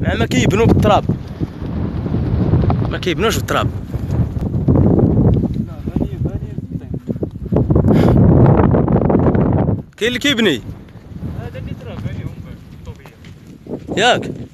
مع ما كيبنوا بالتراب، ما كيبنوش بالتراب. كاين اللي كيبني هذا اللي تراب عليهم بالطوبيه ياك.